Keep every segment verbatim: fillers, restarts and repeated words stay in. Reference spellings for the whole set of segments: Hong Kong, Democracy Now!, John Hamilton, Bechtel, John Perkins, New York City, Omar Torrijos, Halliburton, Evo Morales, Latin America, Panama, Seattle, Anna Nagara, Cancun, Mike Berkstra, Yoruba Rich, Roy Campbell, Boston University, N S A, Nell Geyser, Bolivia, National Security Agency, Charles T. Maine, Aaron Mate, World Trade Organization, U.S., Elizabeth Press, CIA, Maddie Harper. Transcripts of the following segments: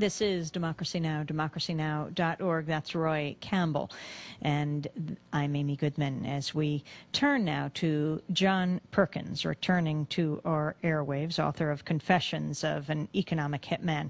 This is Democracy Now!, democracy now dot org. That's Roy Campbell. And I'm Amy Goodman as we turn now to John Perkins, returning to our airwaves, author of Confessions of an Economic Hitman.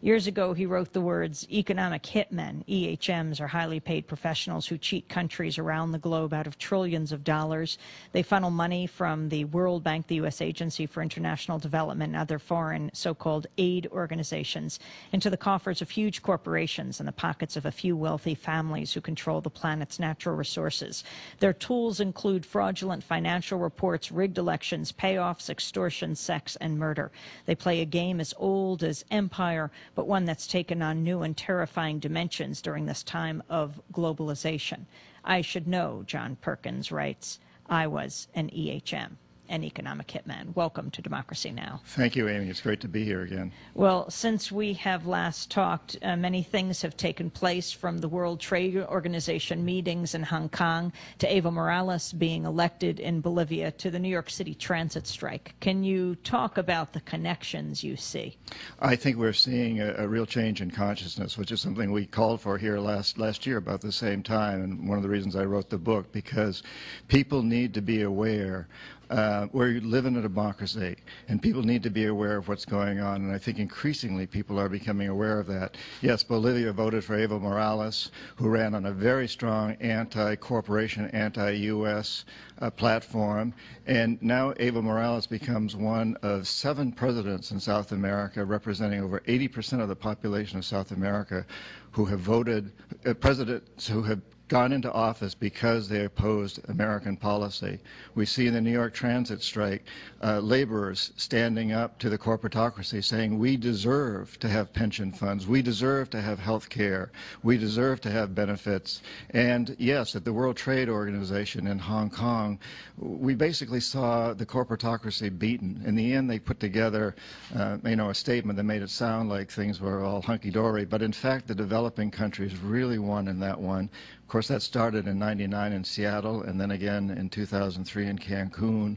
Years ago, he wrote the words, economic hitmen, E H Ms, are highly paid professionals who cheat countries around the globe out of trillions of dollars. They funnel money from the World Bank, the U S Agency for International Development, and other foreign so-called aid organizations into the coffers of huge corporations and the pockets of a few wealthy families who control the planet's natural resources. Their tools include fraudulent financial reports, rigged elections, payoffs, extortion, sex, and murder. They play a game as old as empire, but one that's taken on new and terrifying dimensions during this time of globalization. I should know, John Perkins writes, I was an E H M, an economic hitman. Welcome to Democracy Now! Thank you, Amy. It's great to be here again. Well, since we have last talked, uh, many things have taken place, from the World Trade Organization meetings in Hong Kong to Evo Morales being elected in Bolivia to the New York City transit strike. Can you talk about the connections you see? I think we're seeing a, a real change in consciousness, which is something we called for here last, last year about the same time, and one of the reasons I wrote the book, because people need to be aware. Uh, we live in a democracy, and people need to be aware of what's going on, and I think increasingly people are becoming aware of that. Yes, Bolivia voted for Evo Morales, who ran on a very strong anti-corporation, anti-U S uh, platform, and now Evo Morales becomes one of seven presidents in South America, representing over eighty percent of the population of South America, who have voted, uh, presidents who have gone into office because they opposed American policy. We see in the New York transit strike uh, laborers standing up to the corporatocracy saying, we deserve to have pension funds, we deserve to have health care, we deserve to have benefits. And yes, at the World Trade Organization in Hong Kong, we basically saw the corporatocracy beaten. In the end, they put together uh, you know, a statement that made it sound like things were all hunky-dory, but in fact the developing countries really won in that one. Of course, that started in ninety-nine in Seattle, and then again in two thousand three in Cancun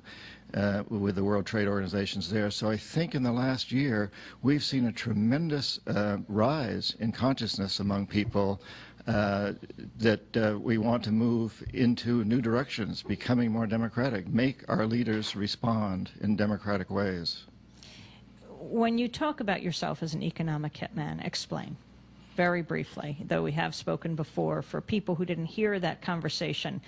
uh, with the World Trade Organizations there. So I think in the last year, we've seen a tremendous uh, rise in consciousness among people uh, that uh, we want to move into new directions, becoming more democratic, make our leaders respond in democratic ways. When you talk about yourself as an economic hitman, explain. Very briefly, though we have spoken before, for people who didn't hear that conversation,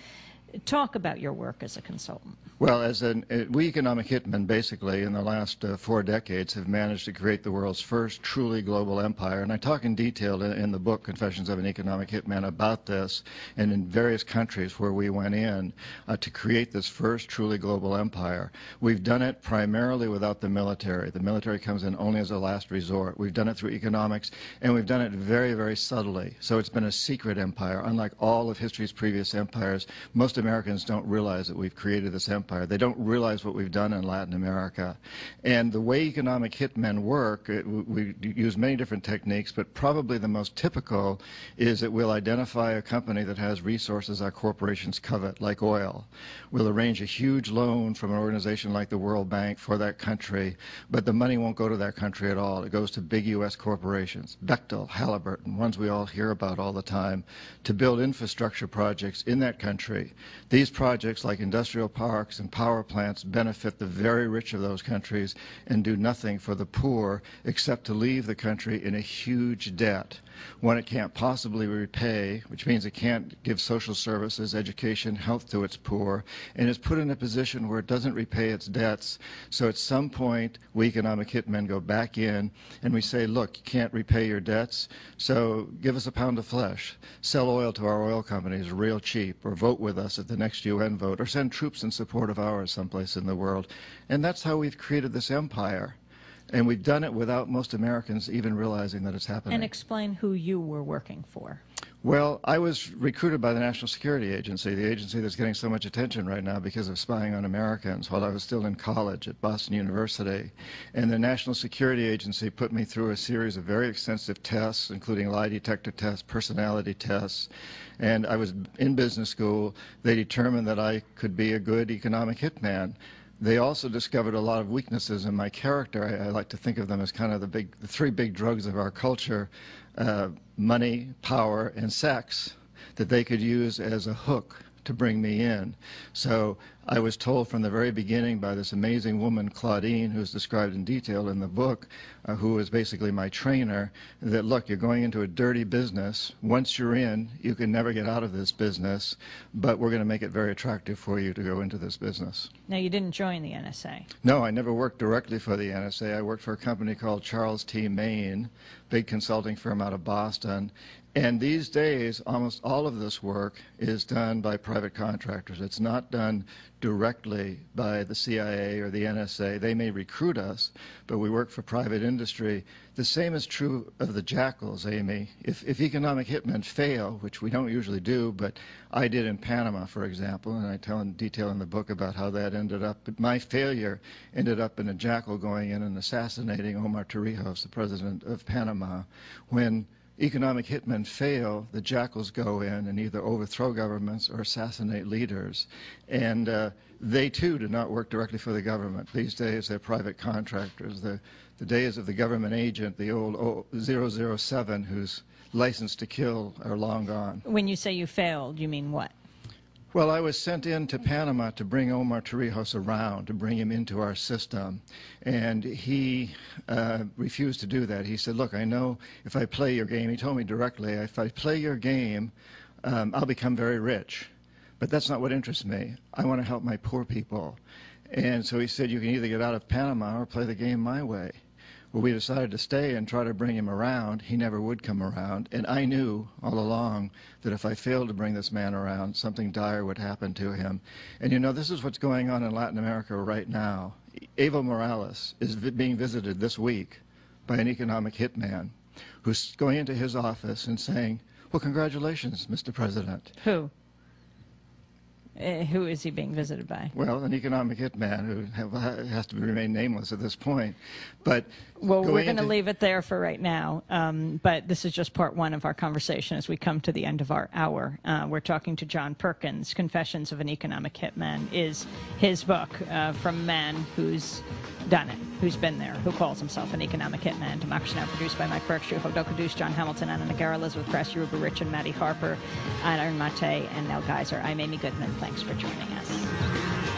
talk about your work as a consultant. Well, as an, uh, we economic hitmen, basically, in the last uh, four decades have managed to create the world's first truly global empire. And I talk in detail in, in the book, Confessions of an Economic Hitman, about this, and in various countries where we went in uh, to create this first truly global empire. We've done it primarily without the military. The military comes in only as a last resort. We've done it through economics, and we've done it very, very subtly. So it's been a secret empire, unlike all of history's previous empires. Most Americans don't realize that we've created this empire. They don't realize what we've done in Latin America. And the way economic hitmen work, it, we use many different techniques, but probably the most typical is that we'll identify a company that has resources our corporations covet, like oil. We'll arrange a huge loan from an organization like the World Bank for that country, but the money won't go to that country at all. It goes to big U S corporations, Bechtel, Halliburton, ones we all hear about all the time, to build infrastructure projects in that country. These projects, like industrial parks and power plants, benefit the very rich of those countries and do nothing for the poor except to leave the country in a huge debt, one it can't possibly repay, which means it can't give social services, education, health to its poor, and is put in a position where it doesn't repay its debts. So at some point, we economic hitmen go back in and we say, look, you can't repay your debts, so give us a pound of flesh, sell oil to our oil companies real cheap, or vote with us at the next U N vote, or send troops in support of ours someplace in the world. And that's how we've created this empire. And we've done it without most Americans even realizing that it's happening. And explain who you were working for. Well, I was recruited by the National Security Agency, the agency that's getting so much attention right now because of spying on Americans, while I was still in college at Boston University. And the National Security Agency put me through a series of very extensive tests, including lie detector tests, personality tests. And I was in business school. They determined that I could be a good economic hitman. They also discovered a lot of weaknesses in my character. I, I like to think of them as kind of the big, the three big drugs of our culture, uh, money, power, and sex, that they could use as a hook to bring me in. So I was told from the very beginning by this amazing woman, Claudine, who's described in detail in the book, uh, who was basically my trainer, that, look, you're going into a dirty business. Once you're in, you can never get out of this business, but we're going to make it very attractive for you to go into this business. Now, you didn't join the N S A. No, I never worked directly for the N S A. I worked for a company called Charles T. Maine, big consulting firm out of Boston. And these days, almost all of this work is done by private contractors. It's not done directly by the C I A or the N S A. They may recruit us, but we work for private industry. The same is true of the jackals, Amy. If, if economic hitmen fail, which we don't usually do, but I did in Panama, for example, and I tell in detail in the book about how that ended up. But my failure ended up in a jackal going in and assassinating Omar Torrijos, the president of Panama. When economic hitmen fail, the jackals go in and either overthrow governments or assassinate leaders. And uh, they, too, do not work directly for the government. These days, they're private contractors. The, the days of the government agent, the old zero zero seven who's licensed to kill, are long gone. When you say you failed, you mean what? Well, I was sent in to Panama to bring Omar Torrijos around, to bring him into our system, and he uh, refused to do that. He said, look, I know if I play your game, he told me directly, if I play your game, um, I'll become very rich, but that's not what interests me. I want to help my poor people. And so he said, you can either get out of Panama or play the game my way. Well, we decided to stay and try to bring him around. He never would come around. And I knew all along that if I failed to bring this man around, something dire would happen to him. And, you know, this is what's going on in Latin America right now. Evo Morales is being visited this week by an economic hitman who's going into his office and saying, well, congratulations, Mister President. Who? Uh, who is he being visited by? Well, an economic hitman who have, has to remain nameless at this point. But well, we're going to leave it there for right now. Um, but this is just part one of our conversation as we come to the end of our hour. Uh, we're talking to John Perkins. Confessions of an Economic Hitman is his book uh, from a man who's done it, who's been there, who calls himself an economic hitman. Democracy Now! Produced by Mike Berkstra, Hodokadus, John Hamilton, Anna Nagara, Elizabeth Press, Yoruba Rich, and Maddie Harper, Aaron Mate, and Nell Geyser. I'm Amy Goodman. Thanks for joining us.